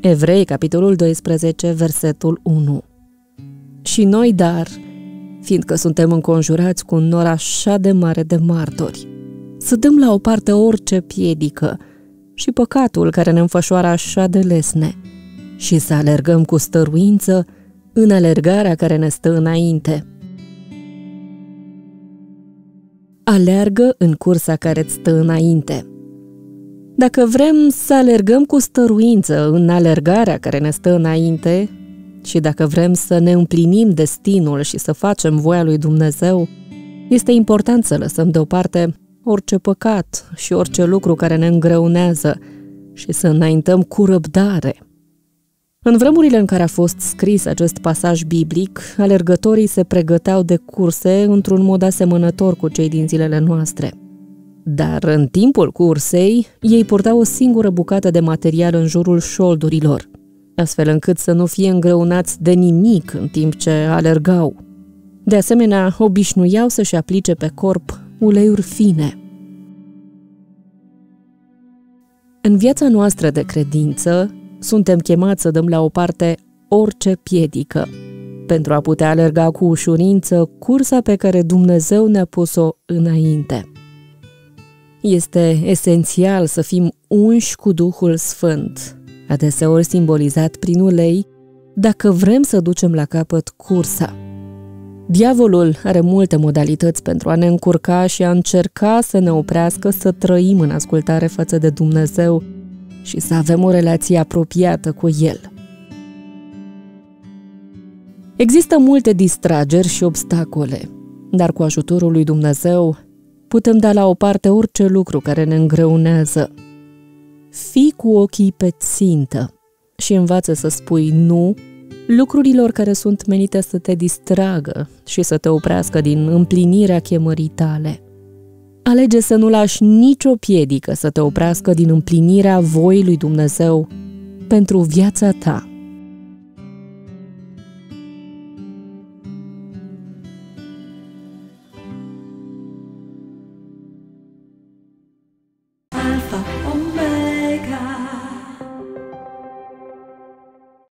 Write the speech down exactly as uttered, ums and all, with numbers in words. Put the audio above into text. Evrei, capitolul doisprezece, versetul unu. Și noi, dar, fiindcă suntem înconjurați cu un nor așa de mare de martori, să dăm la o parte orice piedică și păcatul care ne înfășoară așa de lesne și să alergăm cu stăruință în alergarea care ne stă înainte. Alergă în cursa care îți stă înainte. Dacă vrem să alergăm cu stăruință în alergarea care ne stă înainte și dacă vrem să ne împlinim destinul și să facem voia lui Dumnezeu, este important să lăsăm deoparte orice păcat și orice lucru care ne îngreunează și să înaintăm cu răbdare. În vremurile în care a fost scris acest pasaj biblic, alergătorii se pregăteau de curse într-un mod asemănător cu cei din zilele noastre. Dar în timpul cursei, ei purtau o singură bucată de material în jurul șoldurilor, astfel încât să nu fie îngreunați de nimic în timp ce alergau. De asemenea, obișnuiau să-și aplice pe corp uleiuri fine. În viața noastră de credință, suntem chemați să dăm la o parte orice piedică, pentru a putea alerga cu ușurință cursa pe care Dumnezeu ne-a pus-o înainte. Este esențial să fim unși cu Duhul Sfânt, adeseori simbolizat prin ulei, dacă vrem să ducem la capăt cursa. Diavolul are multe modalități pentru a ne încurca și a încerca să ne oprească să trăim în ascultare față de Dumnezeu și să avem o relație apropiată cu El. Există multe distrageri și obstacole, dar cu ajutorul lui Dumnezeu putem da la o parte orice lucru care ne îngreunează. Fii cu ochii pe țintă și învață să spui nu lucrurilor care sunt menite să te distragă și să te oprească din împlinirea chemării tale. Alege să nu lași nicio piedică să te oprească din împlinirea voii lui Dumnezeu pentru viața ta.